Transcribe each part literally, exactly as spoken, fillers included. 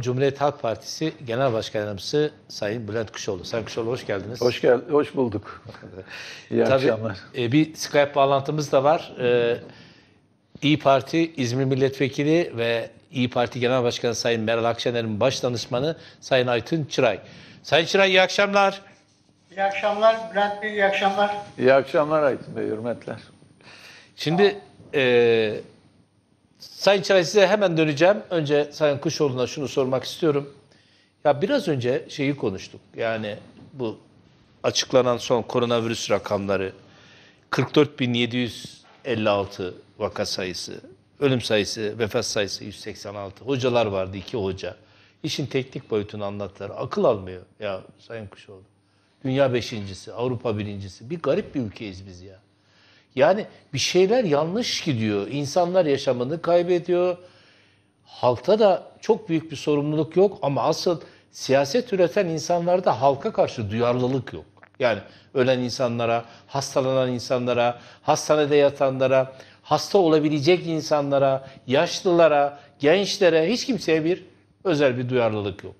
Cumhuriyet Halk Partisi Genel Başkan Yardımcısı Sayın Bülent Kuşoğlu. Sayın Kuşoğlu, hoş geldiniz. Hoş gel, hoş bulduk. İyi Tabii, akşamlar. E, bir Skype bağlantımız da var. E, İyi Parti İzmir Milletvekili ve İyi Parti Genel Başkanı Sayın Meral Akşener'in baş danışmanı Sayın Aytun Çıray. Sayın Çıray, iyi akşamlar. İyi akşamlar Bülent Bey, iyi akşamlar. İyi akşamlar Aytun Bey, hürmetler. Şimdi... E, Sayın Çıray, size hemen döneceğim. Önce Sayın Kuşoğlu'na şunu sormak istiyorum. Ya biraz önce şeyi konuştuk. Yani bu açıklanan son koronavirüs rakamları, kırk dört bin yedi yüz elli altı vaka sayısı, ölüm sayısı, vefat sayısı yüz seksen altı. Hocalar vardı, iki hoca. İşin teknik boyutunu anlattılar. Akıl almıyor ya Sayın Kuşoğlu. Dünya beşincisi, Avrupa birincisi. Bir garip bir ülkeyiz biz ya. Yani bir şeyler yanlış gidiyor. İnsanlar yaşamını kaybediyor. Halkta da çok büyük bir sorumluluk yok ama asıl siyaset üreten insanlarda halka karşı duyarlılık yok. Yani ölen insanlara, hastalanan insanlara, hastanede yatanlara, hasta olabilecek insanlara, yaşlılara, gençlere, hiç kimseye bir özel bir duyarlılık yok.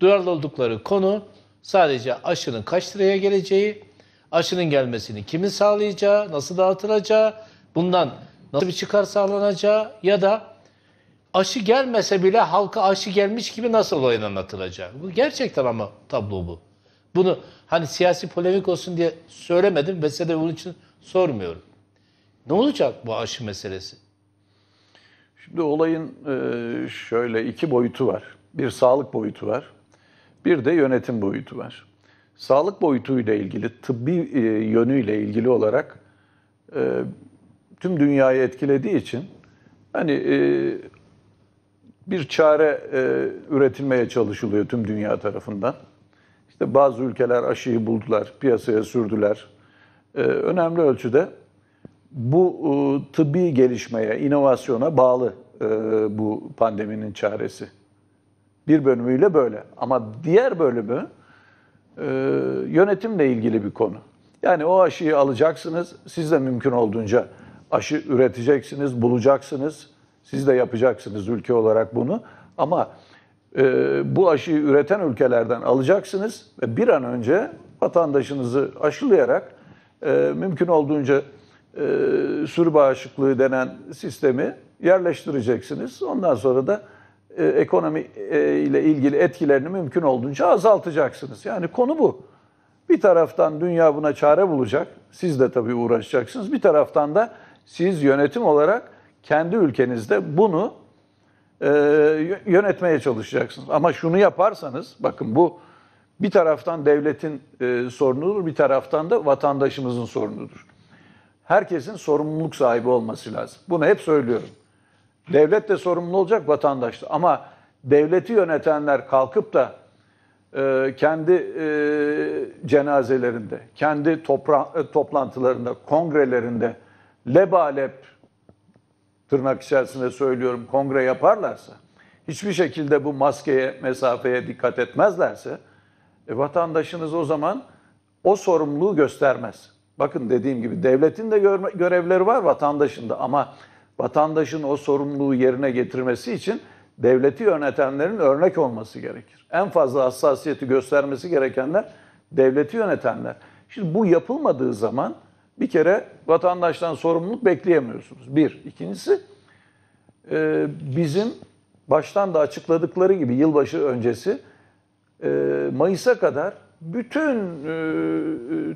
Duyarlı oldukları konu sadece aşının kaç liraya geleceği, aşının gelmesini kimin sağlayacağı, nasıl dağıtılacağı, bundan nasıl bir çıkar sağlanacağı ya da aşı gelmese bile halka aşı gelmiş gibi nasıl oyun anlatılacağı. Bu gerçekten ama tablo bu. Bunu hani siyasi polemik olsun diye söylemedim ve size de bunun için sormuyorum. Ne olacak bu aşı meselesi? Şimdi olayın şöyle iki boyutu var. Bir sağlık boyutu var, bir de yönetim boyutu var. Sağlık boyutuyla ilgili, tıbbi yönüyle ilgili olarak tüm dünyayı etkilediği için hani bir çare üretilmeye çalışılıyor tüm dünya tarafından. İşte bazı ülkeler aşıyı buldular, piyasaya sürdüler. Önemli ölçüde bu tıbbi gelişmeye, inovasyona bağlı bu pandeminin çaresi. Bir bölümüyle böyle ama diğer bölümü Ee, yönetimle ilgili bir konu. Yani o aşıyı alacaksınız, siz de mümkün olduğunca aşı üreteceksiniz, bulacaksınız, siz de yapacaksınız ülke olarak bunu. Ama e, bu aşıyı üreten ülkelerden alacaksınız ve bir an önce vatandaşınızı aşılayarak e, mümkün olduğunca e, sürü bağışıklığı denen sistemi yerleştireceksiniz. Ondan sonra da ekonomi ile ilgili etkilerini mümkün olduğunca azaltacaksınız. Yani konu bu. Bir taraftan dünya buna çare bulacak. Siz de tabii uğraşacaksınız. Bir taraftan da siz yönetim olarak kendi ülkenizde bunu e, yönetmeye çalışacaksınız. Ama şunu yaparsanız, bakın bu bir taraftan devletin e, sorunudur, bir taraftan da vatandaşımızın sorunudur. Herkesin sorumluluk sahibi olması lazım. Bunu hep söylüyorum. Devlet de sorumlu olacak, vatandaş da. Ama devleti yönetenler kalkıp da e, kendi e, cenazelerinde, kendi topra toplantılarında, kongrelerinde lebalep, tırnak içerisinde söylüyorum, kongre yaparlarsa, hiçbir şekilde bu maskeye, mesafeye dikkat etmezlerse, e, vatandaşınız o zaman o sorumluluğu göstermez. Bakın dediğim gibi devletin de görevleri var, vatandaşın da, ama vatandaşın o sorumluluğu yerine getirmesi için devleti yönetenlerin örnek olması gerekir. En fazla hassasiyeti göstermesi gerekenler devleti yönetenler. Şimdi bu yapılmadığı zaman bir kere vatandaştan sorumluluk bekleyemiyorsunuz. Bir. İkincisi bizim baştan da açıkladıkları gibi yılbaşı öncesi Mayıs'a kadar bütün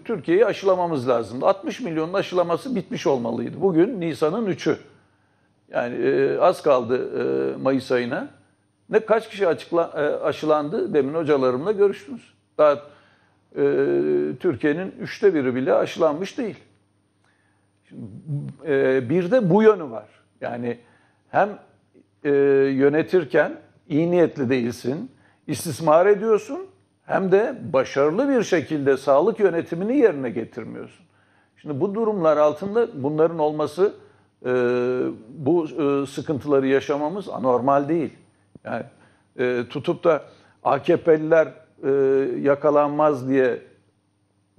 Türkiye'yi aşılamamız lazımdı. altmış milyonun aşılaması bitmiş olmalıydı. Bugün Nisan'ın üçü. Yani e, az kaldı e, Mayıs ayına. Ne kaç kişi açıkla, e, aşılandı? Demin hocalarımla görüştünüz. Daha e, Türkiye'nin üçte biri bile aşılanmış değil. Şimdi, e, bir de bu yönü var. Yani hem e, yönetirken iyi niyetli değilsin, istismar ediyorsun, hem de başarılı bir şekilde sağlık yönetimini yerine getirmiyorsun. Şimdi bu durumlar altında bunların olması... Ee, bu e, sıkıntıları yaşamamız anormal değil. Yani e, tutup da A K P'liler e, yakalanmaz diye,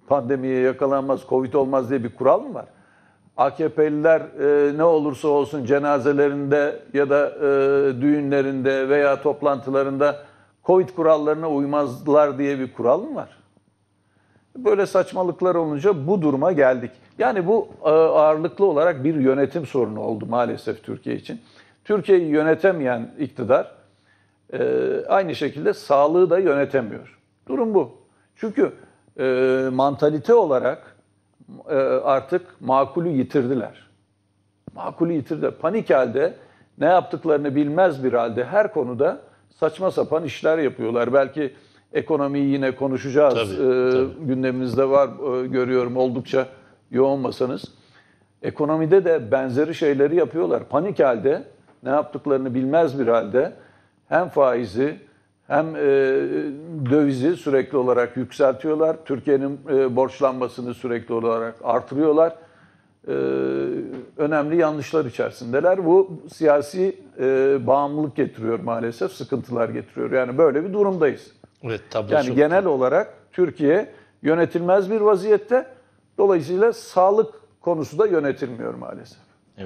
pandemiye yakalanmaz, Covid olmaz diye bir kural mı var? A K P'liler e, ne olursa olsun cenazelerinde ya da e, düğünlerinde veya toplantılarında Covid kurallarına uymazlar diye bir kural mı var? Böyle saçmalıklar olunca bu duruma geldik. Yani bu ağırlıklı olarak bir yönetim sorunu oldu maalesef Türkiye için. Türkiye'yi yönetemeyen iktidar aynı şekilde sağlığı da yönetemiyor. Durum bu. Çünkü mantalite olarak artık makulü yitirdiler. Makulü yitirdiler. Panik halde, ne yaptıklarını bilmez bir halde her konuda saçma sapan işler yapıyorlar. Belki ekonomiyi yine konuşacağız. Tabii, ee, tabii. Gündeminizde var, görüyorum, oldukça yoğun masanız. Ekonomide de benzeri şeyleri yapıyorlar. Panik halde, ne yaptıklarını bilmez bir halde hem faizi hem e, dövizi sürekli olarak yükseltiyorlar. Türkiye'nin e, borçlanmasını sürekli olarak artırıyorlar. E, önemli yanlışlar içerisindeler. Bu siyasi e, bağımlılık getiriyor maalesef, sıkıntılar getiriyor. Yani böyle bir durumdayız. Evet, yani genel olarak Türkiye yönetilmez bir vaziyette, dolayısıyla sağlık konusu da yönetilmiyor maalesef.